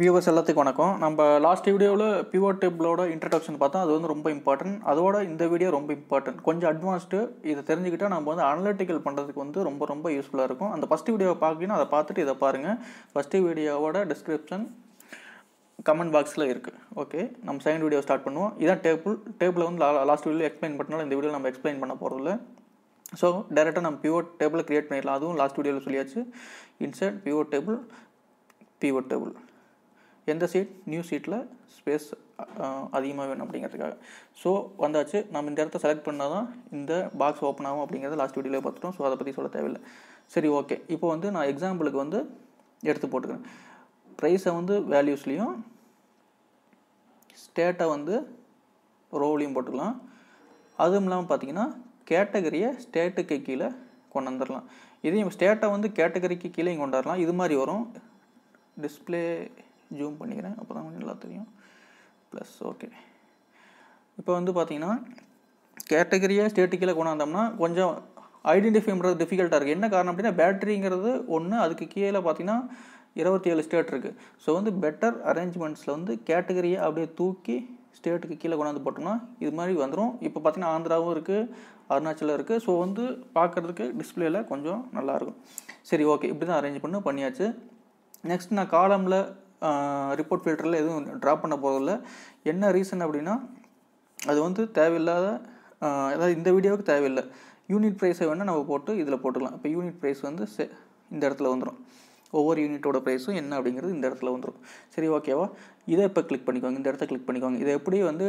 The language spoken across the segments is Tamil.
Viewers எல்லாத்துக்கும் வணக்கம். நம்ம லாஸ்ட் வீடியோல pivot tableோட introduction பார்த்தோம். அது வந்து ரொம்ப இம்பார்ட்டன்ட். அதோட இந்த வீடியோ ரொம்ப இம்பார்ட்டன்ட். கொஞ்சம் அட்வான்ஸ்ட். இத தெரிஞ்சிக்கிட்டா நாம வந்து அனலிட்டிகல் பண்றதுக்கு வந்து ரொம்ப யூஸ்ஃபுல்லா இருக்கும். அந்த ஃபர்ஸ்ட் வீடியோவை பார்க்கீனா அத பார்த்துட்டு இத பாருங்க. ஃபர்ஸ்ட் வீடியோவோட description comment box ல இருக்கு. ஓகே. நம்ம செகண்ட் வீடியோ ஸ்டார்ட் பண்ணுவோம். இதான் டேபிள் வந்து லாஸ்ட் வீடியோல எக்ஸ்பிளைன் பண்ணனால இந்த வீடியோல நாம எக்ஸ்பிளைன் பண்ண போறது இல்ல. So डायरेक्टली நம்ம pivot table கிரியேட் பண்ணிடலாம். அதுவும் லாஸ்ட் வீடியோல சொல்லியாச்சு. Insert pivot table In the seat, new seat la space adhigama venum appadingiradhukaga so vandachu nam indha edatha select pannadha indha box open agum appadingiradha last video la paathutom so adha pathi solla thevilla seri okay ipo vandu na example ku vandu eduthu potukuren price vandu values liyum state vandu row liyum potukalam adum illama pathina category state ku keela kondandralam idhum state vandu category ku keela kondandralam idu mari varum display zoom பண்ணிக்கிறேன் அப்பதான் உங்களுக்கு நல்லா தெரியும் + ஓகே இப்போ வந்து பாத்தீங்கன்னா கேட்டகரியா ஸ்டேட்டிக்கல கொண்டாந்தோம்னா கொஞ்சம் ஐடென்டிஃபை பண்றது டிஃபிகல்ட்டா இருக்கு என்ன காரணம் அப்படினா பேட்டரிங்கிறது ஒண்ணு அதுக்கு கீழ பாத்தீங்கன்னா 27 ஸ்டேட் இருக்கு சோ வந்து பெட்டர் அரேஞ்ச்மென்ட்ஸ்ல வந்து கேட்டகரியா அப்படியே தூக்கி ஸ்டேட்டுக்கு கீழ கொண்டாந்து போட்டோம்னா இது மாதிரி வந்துரும் இப்போ பாத்தீங்கன்னா ஆந்திராவும் இருக்கு அருணாச்சலம் இருக்கு சோ வந்து பார்க்கிறதுக்கு டிஸ்ப்ளேல கொஞ்சம் நல்லா இருக்கும் சரி ஓகே இப்படி தான் அரேஞ்ச் பண்ணி பண்ணியாச்சு நெக்ஸ்ட் நான் காலம்ல report filter la edhu drop panna poradilla enna reason appadina adu vandu thevillada adha indha video ku thevilla unit price venna namu potu idhila potukalam appo unit price vandu indha edathila vandrum over unit oda price enna abingiradhu indha edathila vandrum seri okay va idha ipo click panikonga indha edathila click panikonga idha eppadi vandu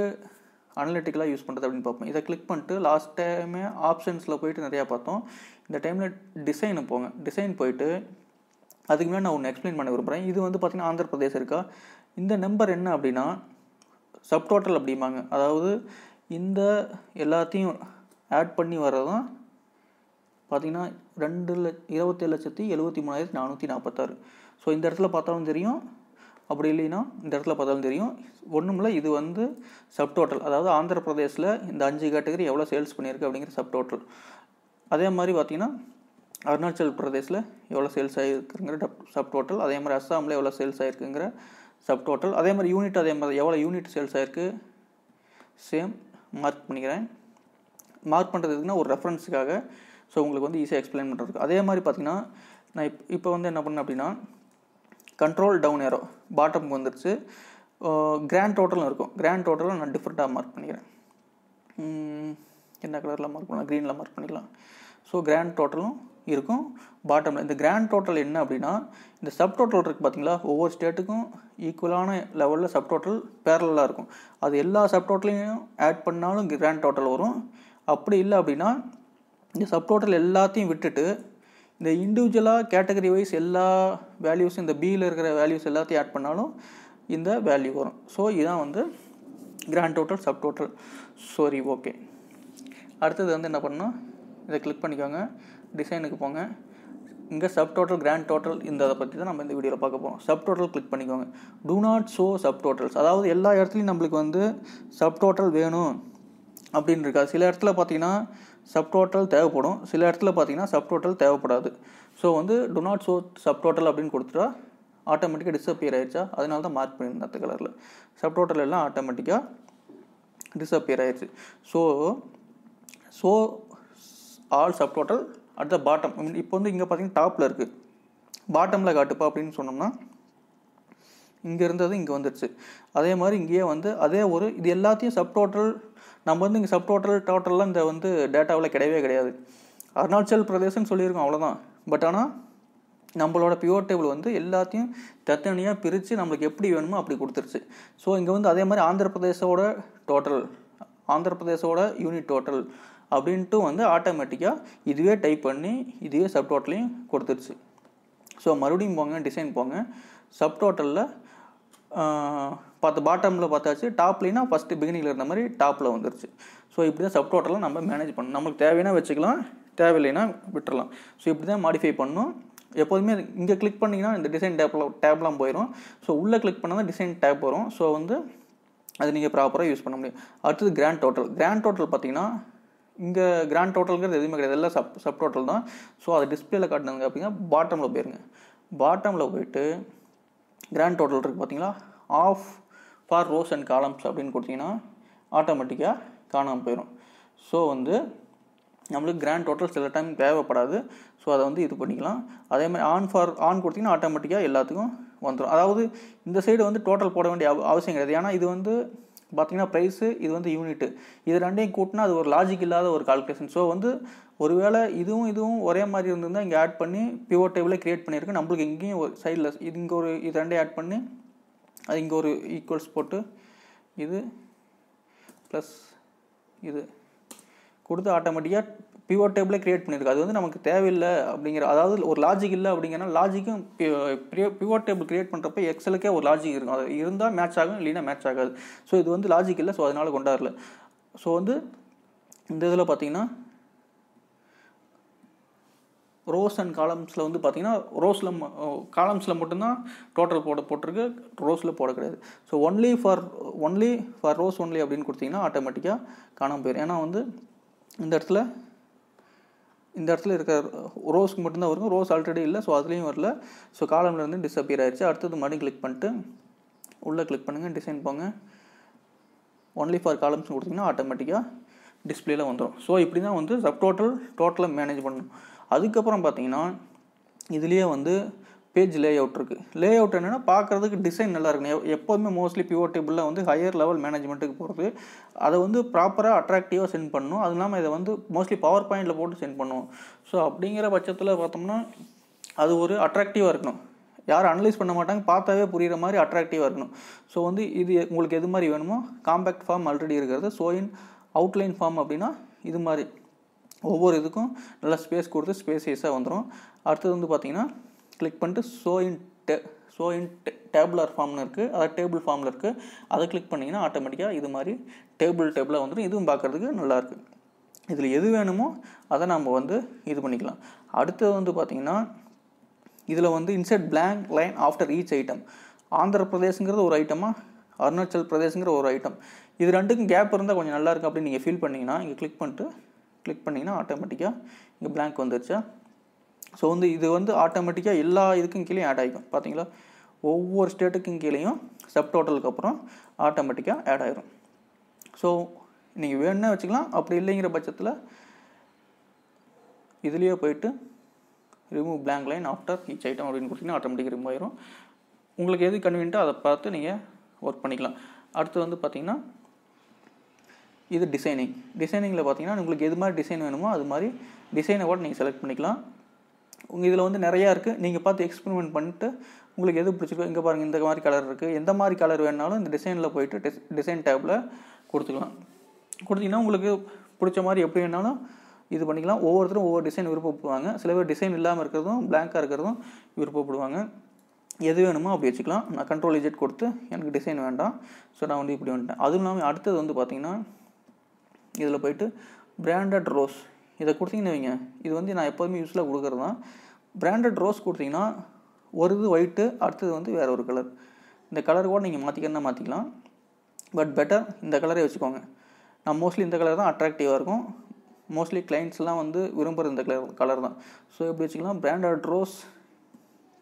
analytically use பண்றது அப்படினு பாப்போம் இத கிளிக் பண்ணிட்டு லாஸ்ட் டைம் ஆப்ஷன்ஸ்ல போய்ட்டு நிறைய பார்த்தோம் இந்த டைம்ல டிசைன் போங்க டிசைன் போய்ட்டு அதுக்கு முன்னாடி நான் உங்களுக்கு எக்ஸ்பிளைன் பண்ண விரும்பறேன் இது வந்து பாத்தீங்கன்னா ஆந்திர பிரதேச இருக்கா இந்த நம்பர் என்ன அப்படினா சப் டோட்டல் அப்படிமாங்க அதாவது இந்த எல்லாத்தையும் ஆட் பண்ணி வரதுதான் பாத்தீங்கன்னா 2,27,446 சோ இந்த இடத்துல பார்த்தாலும் தெரியும் அப்படி இல்லைனா இந்த இடத்துல பார்த்தாலும் தெரியும் ஒண்ணுமில்ல இது வந்து சப் டோட்டல் அதாவது ஆந்திர பிரதேசல இந்த 5 கேட்டகரி எவ்வளவு சேல்ஸ் பண்ணிருக்கு அப்படிங்கற சப் டோட்டல் அதே மாதிரி பாத்தீங்கன்னா அருணாச்சல் பிரதேசல எவ்வளவு சேல்ஸ் ஆயிருக்குங்கற சப் டோட்டல் அதே மாதிரி அசாம்ல எவ்வளவு சேல்ஸ் ஆயிருக்குங்கற சப் டோட்டல் அதே மாதிரி யூனிட் அதே மாதிரி எவ்வளவு யூனிட் சேல்ஸ் ஆயிருக்கு சேம் மார்க் பண்ணிக்கிறேன் மார்க் பண்றதுக்குனா ஒரு ரெஃபரன்ஸ்க்காக சோ உங்களுக்கு வந்து ஈஸியா எக்ஸ்பிளைன் பண்றதுக்கு அதே மாதிரி பாத்தீங்கன்னா நான் இப்போ வந்து என்ன பண்ணேன் அப்படினா கண்ட்ரோல் டவுன் ஏரோ பாட்டம்க்கு வந்துருச்சு கிராண்ட் டோட்டல் இருக்கும் கிராண்ட் டோட்டலை நான் டிஃபரண்டா மார்க் பண்ணிக்கிறேன் என்ன கலர்ல மார்க் பண்ணலாம் greenல மார்க் பண்ணிக்கலாம் சோ கிராண்ட் டோட்டலும் இருக்கும் பாட்டம்ல இந்த கிராண்ட் டோட்டல் என்ன அப்படினா இந்த சப் டோட்டல் இருக்கு பாத்தீங்களா ஒவ்வொரு ஸ்டேட்டுக்கும் ஈக்குவலான லெவல்ல சப் டோட்டல் parallel-ஆ இருக்கும் அது எல்லா சப் டோட்டலையும் ஆட் பண்ணாலும் கிராண்ட் டோட்டல் வரும் அப்படி இல்ல அப்படினா இந்த சப் டோட்டல் எல்லாத்தையும் விட்டுட்டு இந்த இன்டிவிஜுவலா கேட்டகரி வைஸ் எல்லா வேல்யூஸ் இந்த B ல இருக்கிற வேல்யூஸ் எல்லாத்தையும் ஆட் பண்ணாலும் இந்த வேல்யூ வரும் சோ இதான் வந்து grand total sub total sorry okay அடுத்து வந்து என்ன பண்ணனும் இத கிளிக் பண்ணிக்கோங்க டிசைனுக்கு போங்க இங்க சப் டோட்டல் கிராண்ட் டோட்டல் இந்தத பத்தி தான் நம்ம இந்த வீடியோல பார்க்க போறோம் சப் டோட்டல் கிளிக் பண்ணிக்கோங்க do not show sub totals அதாவது எல்லா இடத்துலயும் நமக்கு வந்து சப் டோட்டல் வேணும் அப்படிን இருக்கா சில இடத்துல பாத்தீங்கன்னா சப் டோட்டல் தேவைப்படும் சில இடத்துல பாத்தீங்கன்னா சப் டோட்டல் தேவைப்படாது சோ வந்து do not show sub total அப்படிን கொடுத்துட்டா ஆட்டோமேட்டிக்கா டிஸ்அப்பியர் ஆயிடுச்சு அதனால தான் மார்க் பண்ணிருந்தேன் அந்த கலர்ல சப் டோட்டல் எல்லாம் ஆட்டோமேட்டிக்கா டிஸ்அப்பியர் ஆயிடுச்சு so so all subtotal at the bottom இப்போ வந்து இங்க பாத்தீங்க டாப்ல இருக்கு பாட்டம்ல காட்டுப்பா அப்படினு சொன்னோம்னா இங்க இருந்தது இங்க வந்துருச்சு அதே மாதிரி இங்கயே வந்து அதே ஒரு இது எல்லாத்தையும் subtotal நம்ம வந்து இங்க subtotal totalல இந்த வந்து டேட்டாவுல கிடையவே கிடையாது அருணாச்சல் பிரதேசம் சொல்லி இருக்கோம் அவ்வளவுதான் பட் ஆனா நம்மளோட pivot table வந்து எல்லாத்தையும் தத்தனியா பிரிச்சு நமக்கு எப்படி வேணுமோ அப்படி கொடுத்துருச்சு சோ இங்க வந்து அதே மாதிரி ஆந்திர பிரதேசோட டோட்டல் ஆந்திர பிரதேசோட யூனிட் டோட்டல் அப்படின்ட்டு வந்து ஆட்டோமேட்டிக்கா இதுவே டைப் பண்ணி இதுவே சப் டோட்டலையும் கொடுத்துருச்சு சோ மறுபடியும் போங்க டிசைன் போங்க சப் டோட்டல்ல பாட்டம்ல பார்த்தாச்சு டாப்லனா ஃபர்ஸ்ட் பிகினிங்ல இருந்த மாதிரி டாப்ல வந்துருச்சு சோ இப்படி தான் சப் டோட்டலை நம்ம மேனேஜ் பண்ணனும் நமக்கு தேவையான வெச்சுக்கலாம் தேவையில்லைனா விட்டுறலாம் சோ இப்படி தான் மாடிஃபை பண்ணனும் எப்பவுமே இங்க கிளிக் பண்ணீங்கனா இந்த டிசைன் டேப்லாம் போயிடும் சோ உள்ள கிளிக் பண்ணா தான் டிசைன் டேப் வரும் சோ வந்து அது நீங்க ப்ராப்பரா யூஸ் பண்ண முடியும் அடுத்து கிராண்ட் டோட்டல் பாத்தீங்கன்னா இங்க கிராண்ட் டோட்டல்ங்கிறது எதுமே கிடையாது எல்லாம் சப் டோட்டல் தான் சோ அது டிஸ்ப்ளேல காட்டுனங்க அப்படிங்க பாட்டம்ல போயிடுங்க பாட்டம்ல போய்ட்டு grand total இருக்கு பாத்தீங்களா of for rows and columns அப்படினு கொடுத்தீங்கன்னா ஆட்டோமேட்டிக்கா காணாம போயிடும் சோ வந்து நமக்கு grand total சில டைம் தேவைப்படாது சோ அத வந்து இது பண்ணிக்கலாம் அதே மாதிரி on for on கொடுத்தீங்கன்னா ஆட்டோமேட்டிக்கா எல்லாத்துக்கும் வந்துரும் அதாவது இந்த சைடு வந்து total போட வேண்டிய அவசியம் கிடையாது ஏனா இது வந்து பாத்தீங்கன்னா price இது வந்து யூனிட் இது ரெண்டையும் கூட்டினா அது ஒரு லாஜிக் இல்லாத ஒரு கால்குலேஷன் சோ வந்து ஒருவேளை இதுவும் ஒரே மாதிரி இருந்திருந்தா இங்க ஆட் பண்ணி pivot table கிரியேட் பண்ணிருக்கேன் நமக்கு இங்கேயும் ஒரு சைடுல இங்க ஒரு இது ரெண்டையும் ஆட் பண்ணி அது இங்க ஒரு equals போட்டு இது plus இது கொடுத்து ஆட்டோமேட்டிக்கா pivot table கிரியேட் பண்ணிருக்கு அது வந்து நமக்கு தேவையில்ல அப்படிங்கற அதாவது ஒரு லாஜிக் இல்ல அப்படிங்கனா லாஜிக்கும் pivot table கிரியேட் பண்றப்ப எக்ஸலுக்கே ஒரு லாஜிக் இருக்கும் அது இருந்தா மேட்ச் ஆகும் இல்லனா மேட்ச் ஆகாது சோ இது வந்து லாஜிக் இல்ல சோ அதனால கொண்டாறல சோ வந்து இந்த இதுல பாத்தீங்கன்னா rows and columns ல வந்து பாத்தீங்கன்னா rows ல columns ல மட்டும் தான் total போட்டுருக்கு rows ல போட கூடாது so only for rows only அப்படினு கொடுத்தீங்கன்னா ஆட்டோமேட்டிக்கா காணாம போயிடும் ஏனா வந்து இந்த இடத்துல இருக்க rows க்கு மட்டும் தான் வரும் rows ஆல்ரெடி இல்ல சோ அதுலயும் வரல சோ columnல இருந்து disappear ஆயிருச்சு அடுத்து மறுபடியும் click பண்ணிட்டு உள்ள click பண்ணுங்க டிசைன் போங்க only for columns னு கொடுத்தீங்கன்னா ஆட்டோமேட்டிக்கா டிஸ்ப்ளேல வந்துரும் சோ இப்படி தான் வந்து subtotal total மேனேஜ் பண்ணனும் அதுக்கு அப்புறம் பாத்தீங்கன்னா இதுலயே வந்து page layout இருக்கு layout என்னன்னா பார்க்கிறதுக்கு டிசைன் நல்லா இருக்கணும் எப்பவுமே mostly pivot tableல வந்து higher level managementக்கு போறது அது வந்து ப்ராப்பரா அட்ராக்டிவா சென்ட் பண்ணனும் அதுனால இத வந்து mostly powerpointல போட்டு சென்ட் பண்ணுவோம் சோ அப்படிங்கற பட்சத்துல பார்த்தோம்னா அது ஒரு அட்ராக்டிவா இருக்கணும் யார் அனலைஸ் பண்ண மாட்டாங்க பார்த்தாவே புரியுற மாதிரி அட்ராக்டிவா இருக்கணும் சோ வந்து இது உங்களுக்கு எது மாதிரி வேணுமோ காம்பாக்ட் ஃபார்ம் ஆல்ரெடி இருக்குது சோ இன் outline form அப்படினா இது மாதிரி ஒவ்வொரு இதுக்கும் நல்ல ஸ்பேஸ் கொடுத்து ஸ்பேஸேஸா வந்துரும் அடுத்து வந்து பாத்தீங்கன்னா கிளிக் பண்ணிட்டு show in tabular formல இருக்கு அத டேபிள் ஃபார்ம்ல இருக்கு அத கிளிக் பண்ணீங்கன்னா ஆட்டோமேட்டிக்கா இது மாதிரி டேபிளா வந்துரும் இதுவும் பார்க்கிறதுக்கு நல்லா இருக்கு இதுல எது வேணுமோ அத நாம வந்து இது பண்ணிக்கலாம் அடுத்து வந்து பாத்தீங்கன்னா இதுல வந்து insert blank line after each item Andhra பிரதேஷ்ங்கறது ஒரு ஐட்டமா அருணாச்சல் பிரதேஷ்ங்கற ஒரு ஐட்டம் இது ரெண்டுக்கும் கேப் இருந்தா கொஞ்சம் நல்லா இருக்கும் அப்படி நீங்க ஃபீல் பண்ணீங்கன்னா இங்க கிளிக் பண்ணீங்கன்னா ஆட்டோமேட்டிக்கா இங்க blank வந்துருச்சு சோ வந்து இது வந்து ஆட்டோமேட்டிக்கா எல்லா இதுக்கும் கீழ ஆட் ஆகும் பாத்தீங்களா ஒவ்வொரு ஸ்டேட்டுக்கும் கீழயும் சப் டோட்டலுக்கு அப்புறம் ஆட்டோமேட்டிக்கா ஆட் ஆகும் சோ நீங்க வேணும்னா வெச்சுக்கலாம் அப்படி இல்லங்கற பட்சத்துல இதுலயே போய்ட்டு remove blank line after each item அப்படினு கொடுத்தீங்கன்னா ஆட்டோமேட்டிக்கா remove ஆகும் உங்களுக்கு எது கன்வீனியன்ட்டோ அத பார்த்து நீங்க வர்க் பண்ணிக்கலாம் அடுத்து வந்து பாத்தீங்கன்னா இது டிசைனிங்ல பாத்தீங்கன்னா உங்களுக்கு எது மாதிரி டிசைன் வேணுமோ அது மாதிரி டிசைனை கூட நீங்க செலக்ட் பண்ணிக்கலாம் உங்க இதுல வந்து நிறைய இருக்கு நீங்க பார்த்து எக்ஸ்பெரிமென்ட் பண்ணிட்டு உங்களுக்கு எது பிடிச்சிருக்கோ இங்க பாருங்க இந்த மாதிரி கலர் இருக்கு எந்த மாதிரி கலர் வேணாலும் இந்த டிசைன்ல போயிட்டு டிசைன் டேப்ல கொடுத்துக்கலாம் கொடுத்தீங்கன்னா உங்களுக்கு பிடிச்ச மாதிரி எப்படி வேணாலும் இது பண்ணிக்கலாம் ஒவ்வொருத்தரும் ஒவ்வொரு டிசைன் விருப்பப்படுவாங்க சில பேர் டிசைன் இல்லாம இருக்குறதும் blank-ஆ இருக்குறதும் விருப்பப்படுவாங்க எது வேணுமோ அப்படி வெச்சுக்கலாம் நான் கண்ட்ரோல் Z கொடுத்து எனக்கு டிசைன் வேண்டாம் சோ நான் வந்து இப்படி வந்துட்டேன் அதுனால அடுத்து வந்து பாத்தீங்கன்னா இதுல போய்ட்டு branded rows இத கொடுத்தீங்கனவீங்க இது வந்து நான் எப்பவுமே யூஸ்ல குடுக்குறது தான் branded rows கொடுத்தீங்கன்னா ஒருது white அடுத்து வந்து வேற ஒரு கலர் இந்த கலர் கூட நீங்க மாத்திக்கலாம் பட் பெட்டர் இந்த கலரே வெச்சுக்கோங்க நான் mostly இந்த கலர் தான் அட்ராக்டிவா இருக்கும் mostly clients-லாம் வந்து விரும்புற இந்த கலர் தான் சோ இப்படி வெச்சுக்கலாம் branded rows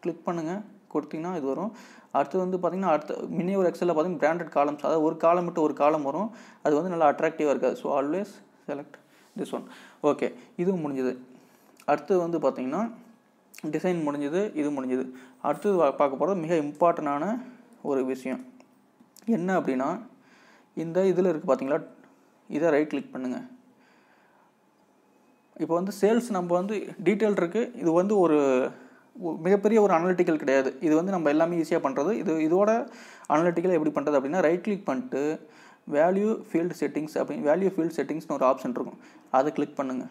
click பண்ணுங்க கொடுத்தீங்கன்னா இது வரும் அடுத்து வந்து பாத்தீங்கன்னா மினி ஒரு எக்ஸல்ல பாத்தீங்கன்னா branded columns அதாவது ஒரு column விட்டு ஒரு column வரும் அது வந்து நல்ல அட்ராக்டிவா இருக்கு so always select this one okay இது முடிஞ்சது அடுத்து வந்து பாத்தீங்கன்னா டிசைன் முடிஞ்சது இது முடிஞ்சது அடுத்து பார்க்க போறது மிக இம்பார்ட்டன்டான ஒரு விஷயம் என்ன அப்படினா இந்த இதுல இருக்கு பாத்தீங்களா இத ரைட் கிளிக் பண்ணுங்க இப்போ வந்து சேல்ஸ் நம்ம வந்து டீடைல் இருக்கு இது வந்து ஒரு மிகப்பெரிய ஒரு அனலிட்டிகல் கிடையாது இது வந்து நம்ம எல்லாமே ஈஸியா பண்றது இதோட அனலிட்டிகல் எப்படி பண்றது அப்படினா ரைட் கிளிக் பண்ணிட்டு value field settings னு ஒரு ஆப்ஷன் இருக்கும் அத கிளிக் பண்ணுங்க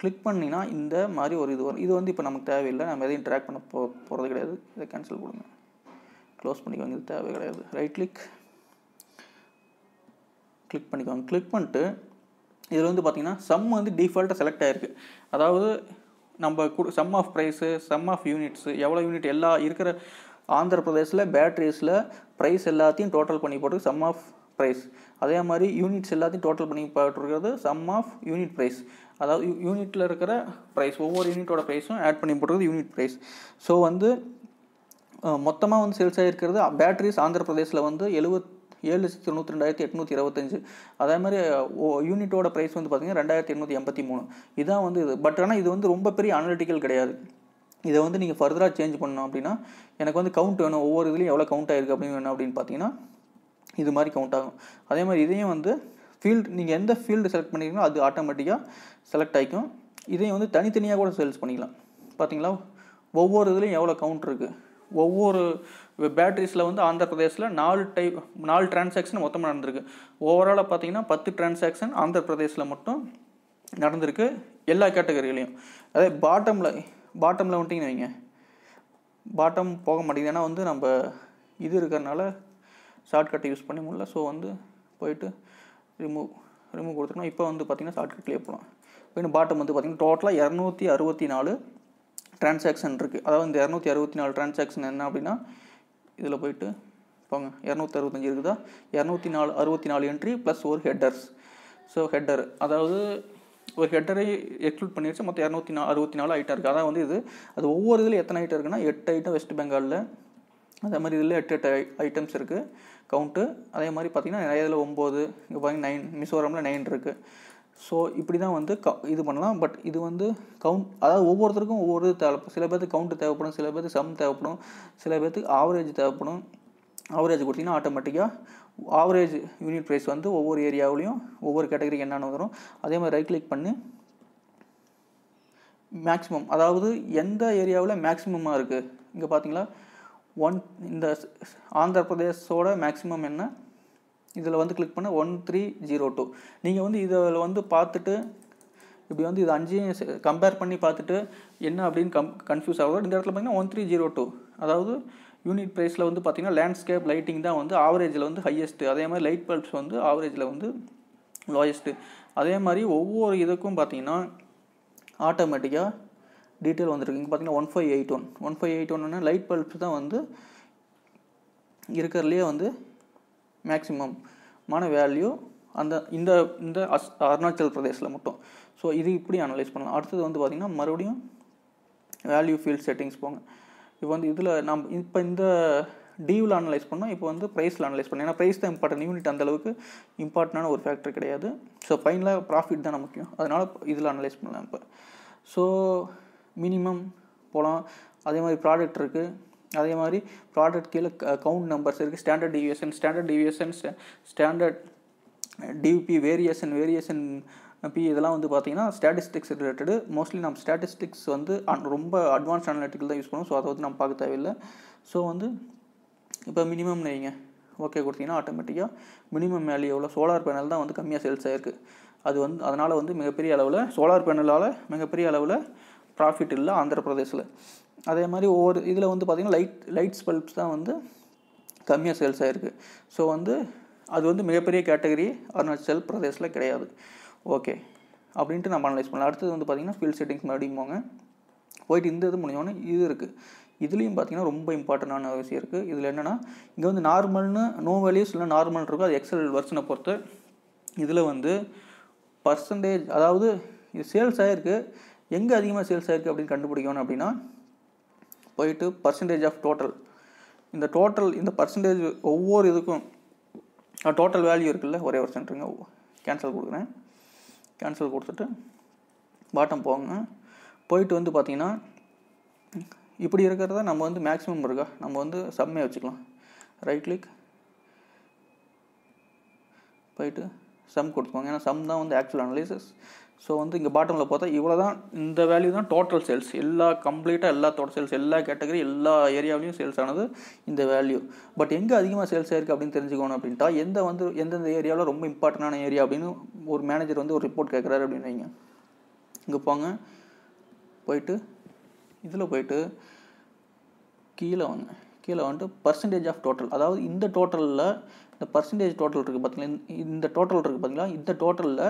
கிளிக் பண்ணினா இந்த மாதிரி ஒரு இது வரும் இது வந்து இப்போ நமக்கு தேவை இல்ல நாம எதை இன்டராக்ட் பண்ண போறது கிடையாது இத கேன்சல் பண்ணுங்க க்ளோஸ் பண்ணிக்கோங்க இது தேவை கிடையாது ரைட் கிளிக் பண்ணிக்கோங்க கிளிக் பண்ணிட்டு இதுல வந்து பாத்தீங்கன்னா sum வந்து டிஃபால்ட்டா செலக்ட் ஆயிருக்கு அதாவது நம்ம sum of price sum of units எவ்வளவு யூனிட் எல்லா இருக்குற ஆந்திர பிரதேஷ்ல பேட்டரிஸ்ல price எல்லாத்தையும் டோட்டல் பண்ணி போட்டு sum of price அதே மாதிரி யூனிட்ஸ் எல்லாத்தையும் டோட்டல் பண்ணி போட்டுருக்கிறது sum of unit price அதாவது யூனிட்ல இருக்கிற price ஒவ்வொரு யூனிட்டோட price-உம் ஆட் பண்ணி போட்டுருக்கிறது unit price சோ வந்து மொத்தமாக வந்து சேல்ஸ் ஆகிருக்கிறது பேட்டரிஸ் ஆந்திர பிரதேசில் வந்து 7,92,825. அதே மாதிரி யூனிட்டோட ப்ரைஸ் வந்து பார்த்திங்கன்னா 2,883 இதான் வந்து இது. பட் ஆனால் இது வந்து ரொம்ப பெரிய அனலிட்டிக்கல் கிடையாது. இதை வந்து நீங்கள் ஃபர்தராக சேஞ்ச் பண்ணணும் அப்படின்னா எனக்கு வந்து கவுண்ட் வேணும், ஒவ்வொரு இதுலேயும் எவ்வளோ கவுண்ட் ஆகிருக்கு அப்படின்னு வேணும் அப்படின்னு பார்த்தீங்கன்னா இது மாதிரி கவுண்ட் ஆகும். அதே மாதிரி இதையும் வந்து ஃபீல்டு நீங்கள் எந்த ஃபீல்டு செலக்ட் பண்ணிங்கன்னா அது ஆட்டோமேட்டிக்காக செலக்ட் ஆகிக்கும். இதையும் வந்து தனித்தனியாக கூட சேல்ஸ் பண்ணிக்கலாம். பார்த்தீங்களா ஒவ்வொரு இதுலேயும் எவ்வளோ கவுண்ட் இருக்குது. ஒவ்வொரு பேட்டரிஸில் வந்து ஆந்திர பிரதேசில் 4 டிரான்சாக்ஷன் மொத்தமாக நடந்திருக்கு. ஓவராலாக பார்த்தீங்கன்னா 10 டிரான்சாக்ஷன் ஆந்திர பிரதேசில் மட்டும் நடந்திருக்கு எல்லா கேட்டகரிகளையும். அதே பாட்டமில் வந்துட்டிங்கன்னு வைங்க, பாட்டம் போக மாட்டேங்குது. ஏன்னா வந்து நம்ம இது இருக்கிறதுனால ஷார்ட்கட்டை யூஸ் பண்ணி முடியல. ஸோ வந்து போயிட்டு ரிமூவ் கொடுத்துருக்கணும். இப்போ வந்து பார்த்திங்கன்னா ஷார்ட்கட்லேயே போகலாம். இப்போ பாட்டம் வந்து பார்த்திங்கன்னா டோட்டலாக 264 டிரான்சாக்ஷன் இருக்குது. அதாவது இந்த 264 டிரான்சாக்ஷன் என்ன அப்படின்னா இதில் போய்ட்டு போங்க 265 இருக்குதா 264 என்ட்ரி ப்ளஸ் ஒரு ஹெட்டர்ஸ். ஸோ ஹெட்டர் அதாவது ஒரு ஹெட்டரை எக்ஸ்க்ளூட் பண்ணிடுச்சு மொத்தம் 264 ஐட்டம் இருக்குது. அதான் வந்து இது அது ஒவ்வொரு இதில் எத்தனை ஐட்டம் இருக்குன்னா 8 ஐட்டம் வெஸ்ட் பெங்காலில். அதே மாதிரி இதில் 8 ஐட்டம்ஸ் இருக்குது கவுண்ட்டு. அதே மாதிரி பார்த்திங்கன்னா நிறைய இதில் 9 இங்கே பார்த்திங்கன்னா 9 மிசோரமில் 9 இருக்குது. ஸோ இப்படி தான் வந்து இது பண்ணலாம். பட் இது வந்து கவுண்ட் அதாவது ஒவ்வொருத்தருக்கும் ஒவ்வொரு சில பேருக்கு கவுண்ட்டு தேவைப்படும், சில பேருக்கு சம் தேவைப்படும், சில பேருக்கு ஆவரேஜ் தேவைப்படும். ஆவரேஜ் கொடுத்திங்கன்னா ஆட்டோமேட்டிக்காக ஆவரேஜ் யூனிட் ப்ரைஸ் வந்து ஒவ்வொரு ஏரியாவிலையும் ஒவ்வொரு கேட்டகரிக்கு என்னென்னு வரும். அதே மாதிரி ரைட் கிளிக் பண்ணி மேக்ஸிமம் அதாவது எந்த ஏரியாவில் மேக்ஸிமமாக இருக்குது இங்கே பார்த்தீங்களா இந்த ஆந்திர பிரதேசோட மேக்ஸிமம் என்ன இதில் வந்து கிளிக் பண்ண 1302. நீங்கள் வந்து இதில் வந்து பார்த்துட்டு இப்படி வந்து இது 5 கம்பேர் பண்ணி பார்த்துட்டு என்ன அப்படின்னு கன்ஃபியூஸ் ஆகுது. இந்த இடத்துல பார்த்தீங்கன்னா 1302 அதாவது யூனிட் ப்ரைஸில் வந்து பார்த்திங்கன்னா லேண்ட்ஸ்கேப் லைட்டிங் தான் வந்து ஆவரேஜில் வந்து ஹையஸ்ட்டு. அதே மாதிரி லைட் பல்ப்ஸ் வந்து ஆவரேஜில் வந்து லோயஸ்ட்டு. அதே மாதிரி ஒவ்வொரு இதுக்கும் பார்த்திங்கன்னா ஆட்டோமேட்டிக்காக டீட்டெயில் வந்துருக்கு. இங்கே பார்த்திங்கன்னா 1581 லைட் பல்ப்ஸ் தான் வந்து இருக்கிறதுலையே வந்து மேக்ஸிமமான வேல்யூ அந்த இந்த இந்த அருணாச்சல் பிரதேசில் மட்டும். ஸோ இது இப்படி அனலைஸ் பண்ணலாம். அடுத்தது வந்து பார்த்திங்கன்னா மறுபடியும் வேல்யூ ஃபீல்ட் செட்டிங்ஸ் போங்க. இப்போ வந்து இதில் நம்ம இப்போ இந்த டியூவில் அனலைஸ் பண்ணோம், இப்போ வந்து ப்ரைஸில் அனலைஸ் பண்ணோம். ஏன்னா ப்ரைஸ் தான் இம்பார்ட்டன், யூனிட் அந்தளவுக்கு இம்பார்ட்டண்டான ஒரு ஃபேக்டர் கிடையாது. ஸோ ஃபைனலாக ப்ராஃபிட் தான் நமக்கு, அதனால் இதில் அனலைஸ் பண்ணலாம் இப்போ. ஸோ மினிமம் போகலாம். அதே மாதிரி ப்ராடக்ட் இருக்குது, அதே மாதிரி ப்ராடக்ட் கீழே கவுண்ட் நம்பர்ஸ் இருக்குது, ஸ்டாண்டர்ட் டிவியேஷன் ஸ்டாண்டர்ட் டியூபி வேரியேஷன் பி இதெல்லாம் வந்து பார்த்திங்கன்னா ஸ்டாட்டிஸ்டிக்ஸ் ரிலேட்டடு. மோஸ்ட்லி நம்ம ஸ்டாட்டிஸ்டிக்ஸ் வந்து ரொம்ப அட்வான்ஸ் அனலிட்டிக்கல் தான் யூஸ் பண்ணுவோம். ஸோ அதை வந்து நம்ம பார்க்க தேவையில்லை. ஸோ வந்து இப்போ மினிமம் நீங்கள் ஓகே கொடுத்திங்கன்னா ஆட்டோமேட்டிக்காக மினிமம் வேல்யூ எவ்வளோ சோலார் பேனல் தான் வந்து கம்மியாக சேல்ஸ் ஆகிருக்கு. அது வந்து அதனால் வந்து மிகப்பெரிய அளவில் சோலார் பேனலால் மிகப்பெரிய அளவில் ப்ராஃபிட் இல்லை ஆந்திர பிரதேசில். அதே மாதிரி ஒவ்வொரு இதில் வந்து பார்த்திங்கன்னா லைட்ஸ் பல்ப்ஸ் தான் வந்து கம்மியாக சேல்ஸ் ஆகிருக்கு. ஸோ வந்து அது வந்து மிகப்பெரிய கேட்டகரி அருணாச்சல் பிரதேசில் கிடையாது. ஓகே அப்படின்ட்டு நம்ம அனலைஸ் பண்ணலாம். அடுத்தது வந்து பார்த்திங்கன்னா ஃபீல்ட் செட்டிங்ஸ் மறுபடியும் போங்க. போய்ட்டு இந்த இது முடிஞ்சோன்னே இது இருக்குது. இதுலேயும் பார்த்திங்கன்னா ரொம்ப இம்பார்ட்டண்டான விஷயம் இருக்குது. இதில் என்னென்னா இங்கே வந்து நார்மல்னு நோ வேல்யூஸ் இல்லை நார்மல் இருக்கும். அது எக்ஸல் வெர்ஷனை பொறுத்து இதில் வந்து பர்சன்டேஜ் அதாவது இது சேல்ஸ் ஆகிருக்கு எங்கே அதிகமாக சேல்ஸ் ஆகிருக்கு அப்படின்னு கண்டுபிடிக்கணும் அப்படின்னா போய்ட்டு பர்சன்டேஜ் ஆஃப் டோட்டல் இந்த பர்சன்டேஜ் ஒவ்வொரு இதுக்கும் டோட்டல் வேல்யூ இருக்குல்ல ஒரே ஒரு சென்ட்ருங்க கேன்சல் கொடுத்துட்டு பாட்டம் போங்க. போய்ட்டு வந்து பார்த்திங்கன்னா இப்படி இருக்கிறத நம்ம வந்து மேக்ஸிமம் இருக்கா நம்ம வந்து சம்மையாக வச்சுக்கலாம். ரைட் கிளிக் போய்ட்டு சம் கொடுத்துக்கோங்க. ஏன்னா சம் தான் வந்து ஆக்சுவல் அனலைசஸ். ஸோ வந்து இங்கே பாட்டமில் பார்த்தா இவ்வளோ தான் இந்த வேல்யூ தான் டோட்டல் சேல்ஸ் கம்ப்ளீட்டாக எல்லா டோட்டல் சேல்ஸ் எல்லா கேட்டகரி எல்லா ஏரியாவிலையும் சேல்ஸ் ஆனது இந்த வேல்யூ. பட் எங்கே அதிகமாக சேல்ஸ் ஆயிருக்கு அப்படின்னு தெரிஞ்சுக்கணும் அப்படின்ட்டா எந்தெந்த ஏரியாவில் ரொம்ப இம்பார்ட்டண்டான ஏரியா அப்படின்னு ஒரு மேனேஜர் வந்து ஒரு ரிப்போர்ட் கேட்குறாரு அப்படின்றீங்க. இங்கே போங்க போய்ட்டு இதில் போய்ட்டு கீழே வந்துட்டு பர்சன்டேஜ் ஆஃப் டோட்டல் அதாவது இந்த டோட்டலில் இந்த பர்சன்டேஜ் டோட்டல் இருக்குது பார்த்தீங்களா இந்த டோட்டலில்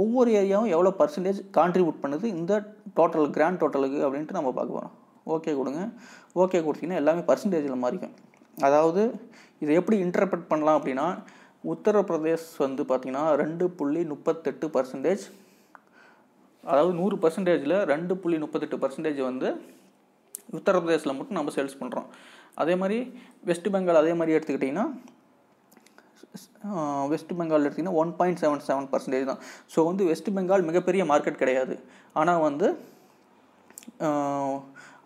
ஒவ்வொரு ஏரியாவும் எவ்வளோ பர்சன்டேஜ் கான்ட்ரிபியூட் பண்ணுது இந்த டோட்டல் கிராண்ட் டோட்டலுக்கு அப்படின்ட்டு நம்ம பார்க்க போகிறோம். ஓகே கொடுங்க. ஓகே கொடுத்திங்கன்னா எல்லாமே பர்சன்டேஜில் மாறிக்கும். அதாவது இதை எப்படி இன்டர்பிரட் பண்ணலாம் அப்படின்னா உத்தரப்பிரதேஷ் வந்து பார்த்திங்கன்னா 2.38% அதாவது 100% 2.38% வந்து உத்தரப்பிரதேசில் மட்டும் நம்ம சேல்ஸ் பண்ணுறோம். அதே மாதிரி வெஸ்ட் பெங்கால் அதே மாதிரி எடுத்துக்கிட்டிங்கன்னா வெஸ்ட் பெங்கால் எடுத்திங்கன்னா 1.77% தான். ஸோ வந்து வெஸ்ட் பெங்கால் மிகப்பெரிய மார்க்கெட் கிடையாது, ஆனால் வந்து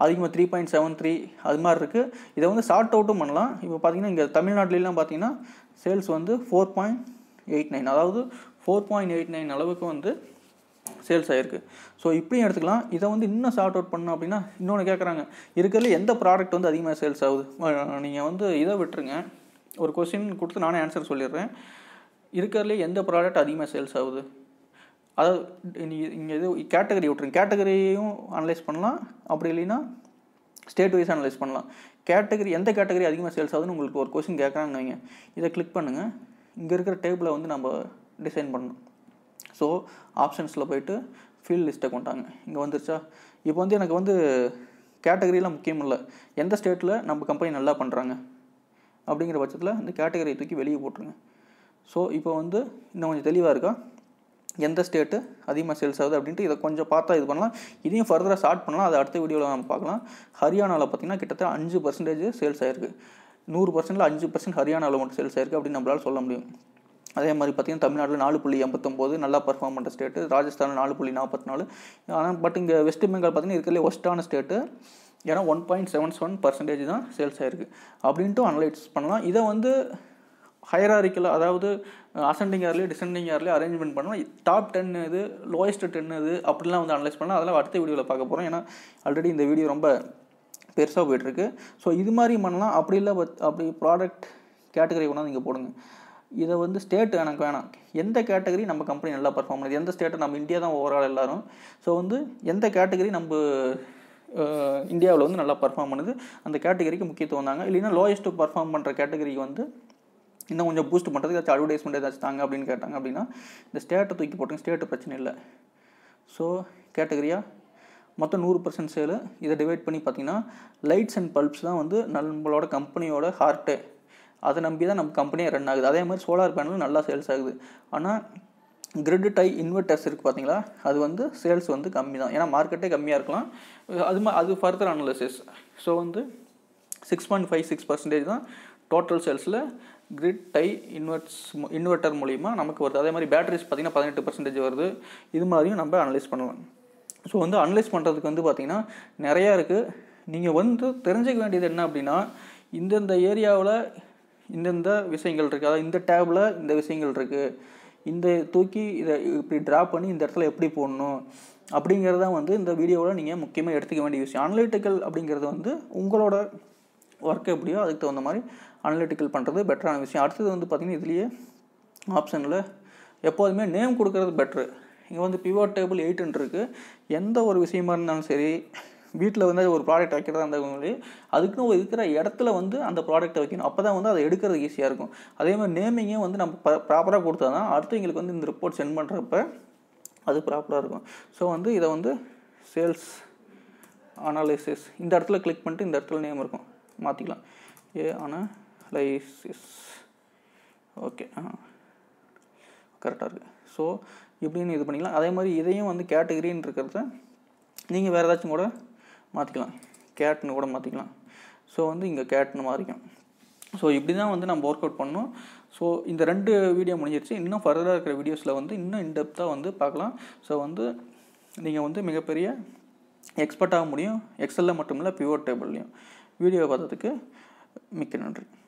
அதிகமாக 3.73 அது மாதிரி இருக்குது. இதை வந்து ஷார்ட் அவுட்டும் பண்ணலாம். இப்போ பார்த்திங்கன்னா இங்கே தமிழ்நாட்டிலலாம் பார்த்திங்கன்னா சேல்ஸ் வந்து 4.89 அதாவது 4.89 அளவுக்கு வந்து சேல்ஸ் ஆகிருக்கு. ஸோ இப்படியும் எடுத்துக்கலாம். இதை வந்து இன்னும் ஷார்ட் அவுட் பண்ணணும் அப்படின்னா இன்னொன்று கேட்குறாங்க, இருக்கிறதுல எந்த ப்ராடக்ட் வந்து அதிகமாக சேல்ஸ் ஆகுது. நீங்கள் வந்து இதை விட்டுருங்க, ஒரு கொஸ்டின் கொடுத்து நானே ஆன்சர் சொல்லிடுறேன். இருக்கிறதுலே எந்த ப்ராடக்ட் அதிகமாக சேல்ஸ் ஆகுது, அதாவது இங்கே இது கேட்டகரி விட்டுருங்க, கேட்டகரியும் அனலைஸ் பண்ணலாம். அப்படி இல்லைன்னா ஸ்டேட் வைஸ் அனலைஸ் பண்ணலாம். கேட்டகரி எந்த கேட்டகரி அதிகமாக சேல்ஸ் ஆகுதுன்னு உங்களுக்கு ஒரு கொஸ்டின் கேட்குறாங்கன்னு வைங்க, இதை கிளிக் பண்ணுங்கள். இங்கே இருக்கிற டேபிளை வந்து நம்ம டிசைன் பண்ணணும். ஸோ ஆப்ஷன்ஸில் போய்ட்டு ஃபீல்ட் லிஸ்ட்டை கொண்டாங்க, இங்கே வந்துருச்சா. இப்போ வந்து எனக்கு வந்து கேட்டகரியெலாம் முக்கியம் இல்லை, எந்த ஸ்டேட்டில் நம்ம கம்பெனி நல்லா பண்ணுறாங்க அப்படிங்கிற பட்சத்தில் இந்த கேட்டகரியை தூக்கி வெளியே போட்டுருங்க. ஸோ இப்போ வந்து இன்னும் கொஞ்சம் தெளிவாக இருக்கா, எந்த ஸ்டேட்டு அதிகமாக சேல்ஸ் ஆகுது அப்படின்ட்டு இதை கொஞ்சம் பார்த்தா இது பண்ணலாம். இதையும் ஃபர்தராக ஸ்டார்ட் பண்ணலாம், அதை அடுத்த வீடியோவில் நம்ம பார்க்கலாம். ஹரியானாவில் பார்த்திங்கன்னா கிட்டத்தட்ட 5% சேல்ஸ் ஆகிருக்கு. 100%ல் 5% ஹரியானாவில் மட்டும் சேல்ஸ் ஆகிருக்கு அப்படின்னு நம்மளால் சொல்ல முடியும். அதே மாதிரி பார்த்திங்கன்னா தமிழ்நாட்டில் 4.89 நல்லா பர்ஃபார்ம் பண்ணுற ஸ்டேட்டு, ராஜஸ்தானில் 4.44. ஆனால் பட் இங்கே வெஸ்ட் பெங்கால் பார்த்திங்கன்னா இருக்கிறதுலே ஒஸ்டான ஸ்டேட்டு, ஏன்னா 1.77% தான் சேல்ஸ் ஆகிருக்கு அப்படின்ட்டு அனலைஸ் பண்ணலாம். இதை வந்து ஹையராரிக்கலாக, அதாவது அசெண்டிங் ஏர்லேயே டிசெண்டிங் ஏர்லேயே அரேஞ்ச்மெண்ட் பண்ணலாம். டாப் 10 இது, லோயஸ்ட் 10 இது அப்படிலாம் வந்து அனலைஸ் பண்ணலாம். அதெல்லாம் அடுத்த வீடியோவில் பார்க்க போகிறோம், ஏன்னா ஆல்ரெடி இந்த வீடியோ ரொம்ப பெருசாக போய்ட்டுருக்கு. ஸோ இது மாதிரி பண்ணலாம். அப்படி இல்லை அப்படி ப்ராடக்ட் கேட்டகரி கொண்டாந்து இங்கே போடுங்க. இதை வந்து ஸ்டேட்டு எனக்கு வேணாம், எந்த கேட்டகரி நம்ம கம்பெனி நல்லா பர்ஃபார்ம் பண்ணுது, எந்த ஸ்டேட்டை நம்ம இந்தியா தான் ஓவரால் எல்லோரும். ஸோ வந்து எந்த கேட்டகரி நம்ம இந்தியாவில் வந்து நல்லா பர்ஃபார்ம் பண்ணுது அந்த கேட்டகரிக்கு முக்கியத்துவம் தாங்க. இல்லைன்னா லோயஸ்ட்டு பர்ஃபார்ம் பண்ணுற கேட்டகரிக்கு வந்து இன்னும் கொஞ்சம் பூஸ்ட் பண்ணுறதுக்கு ஏதாச்சும் அட்வர்டைஸ்மெண்ட் ஏதாச்சும் தாங்க அப்படின்னு கேட்டாங்க அப்படின்னா இந்த ஸ்டேட்டை தூக்கி போட்டுங்க, ஸ்டேட்டு பிரச்சனை இல்லை. ஸோ கேட்டகரியாக மொத்தம் 100% சேலு. இதை டிவைட் பண்ணி பார்த்திங்கன்னா லைட்ஸ் அண்ட் பல்ப்ஸ் தான் வந்து நம்மளோட கம்பெனியோட ஹார்ட்டு, அதை நம்பி தான் நம்ம கம்பெனியே ரன் ஆகுது. அதே மாதிரி சோலார் பேனலும் நல்லா சேல்ஸ் ஆகுது. ஆனால் கிரிட் டை இன்வெர்டர்ஸ் இருக்குது பார்த்திங்களா, அது வந்து சேல்ஸ் வந்து கம்மி தான், ஏன்னா மார்க்கெட்டே கம்மியாக இருக்கலாம். அது ஃபர்தர் அனாலிசிஸ். ஸோ வந்து 6.56% தான் டோட்டல் சேல்ஸில் கிரிட் டை இன்வெர்டர் மூலிமா நமக்கு வருது. அதே மாதிரி பேட்டரிஸ் பார்த்திங்கன்னா 18% வருது. இது மாதிரியும் நம்ம அனலைஸ் பண்ணலாம். ஸோ வந்து அனலைஸ் பண்ணுறதுக்கு வந்து பார்த்திங்கன்னா நிறையா இருக்குது. நீங்கள் வந்து தெரிஞ்சிக்க வேண்டியது என்ன அப்படின்னா, இந்தந்த ஏரியாவில் இந்தந்த விஷயங்கள் இருக்குது, அதாவது இந்த டேபில் இந்த விஷயங்கள் இருக்குது, இந்த தூக்கி இதை இப்படி ட்ரா பண்ணி இந்த இடத்துல எப்படி போடணும் அப்படிங்கிறத வந்து இந்த வீடியோவில் நீங்கள் முக்கியமாக எடுத்துக்க வேண்டிய விஷயம். அனலிட்டிக்கல் அப்படிங்கிறது வந்து உங்களோட ஒர்க் எப்படியோ அதுக்கு தகுந்த மாதிரி அனலிட்டிக்கல் பண்ணுறது பெட்டரான விஷயம். அடுத்தது வந்து பார்த்திங்கன்னா இதுலேயே ஆப்ஷனில் எப்போதுமே நேம் கொடுக்கறது பெட்ரு. இங்கே வந்து பிவோட் டேபிள் 8 இருக்குது. எந்த ஒரு விஷயமா இருந்தாலும் சரி, வீட்டில் வந்து ஒரு ப்ராடக்ட் வைக்கிறதா இருந்தவங்களே அதுக்குன்னு இருக்கிற இடத்துல வந்து அந்த ப்ராடக்ட்டை வைக்கணும். அப்போ தான் வந்து அதை எடுக்கிறதுக்கு ஈஸியாக இருக்கும். அதே மாதிரி நேமிங்கும் வந்து நம்ம ப்ராப்பராக கொடுத்தா தான் அடுத்தவங்களுக்கு வந்து இந்த ரிப்போர்ட் சென்ட் பண்ணுறப்ப அது ப்ராப்பராக இருக்கும். ஸோ வந்து இதை வந்து சேல்ஸ் அனாலிசிஸ் இந்த இடத்துல கிளிக் பண்ணிட்டு இந்த இடத்துல நேம் இருக்கும், மாற்றிக்கலாம். அனாலிசிஸ் ஓகே கரெக்டாக இருக்குது. ஸோ இப்படின்னு இது பண்ணிக்கலாம். அதே மாதிரி இதையும் வந்து கேட்டகரின்னு இருக்கிறத நீங்கள் வேறு ஏதாச்சும் கூட மாற்றிக்கலாம், கேட்னு கூட மாற்றிக்கலாம். ஸோ வந்து இங்கே கேட்னு மாறிக்கும். ஸோ இப்படி தான் வந்து நம்ம ஒர்க் அவுட் பண்ணணும். ஸோ இந்த 2 வீடியோ முடிஞ்சிருச்சு. இன்னும் ஃபர்தராக இருக்கிற வீடியோஸில் வந்து இன்னும் இன்டெப்த்தாக வந்து பார்க்கலாம். ஸோ வந்து நீங்கள் வந்து மிகப்பெரிய எக்ஸ்பர்ட் ஆக முடியும், எக்ஸலில் மட்டும் இல்லை பிவோட் டேபிள்லையும். வீடியோவை பார்த்ததுக்கு மிக்க நன்றி.